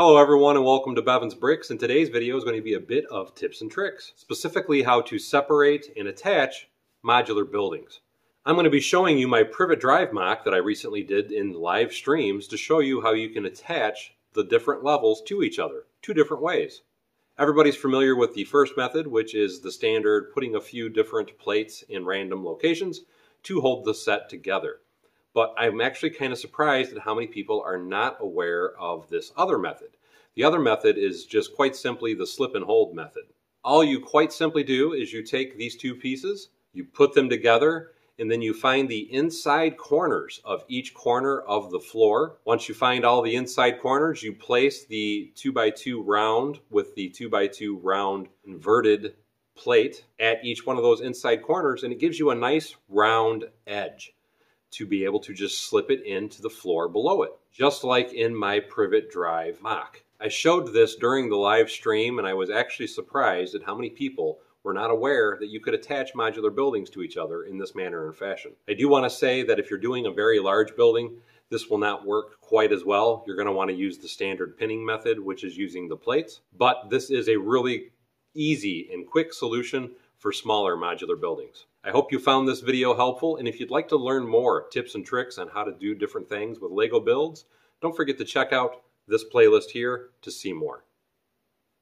Hello everyone and welcome to Bevin's Bricks, and today's video is going to be a bit of tips and tricks, specifically how to separate and attach modular buildings. I'm going to be showing you my Privet Drive mock that I recently did in live streams to show you how you can attach the different levels to each other, two different ways. Everybody's familiar with the first method, which is the standard putting a few different plates in random locations to hold the set together. But I'm actually kind of surprised at how many people are not aware of this other method. The other method is just quite simply the slip and hold method. All you quite simply do is you take these two pieces, you put them together, and then you find the inside corners of each corner of the floor. Once you find all the inside corners, you place the 2x2 round with the 2x2 round inverted plate at each one of those inside corners, and it gives you a nice round edge to be able to just slip it into the floor below it, just like in my Privet Drive mock. I showed this during the live stream, and I was actually surprised at how many people were not aware that you could attach modular buildings to each other in this manner and fashion. I do want to say that if you're doing a very large building, this will not work quite as well. You're going to want to use the standard pinning method, which is using the plates, but this is a really easy and quick solution for smaller modular buildings. I hope you found this video helpful, and if you'd like to learn more tips and tricks on how to do different things with Lego builds, don't forget to check out this playlist here to see more.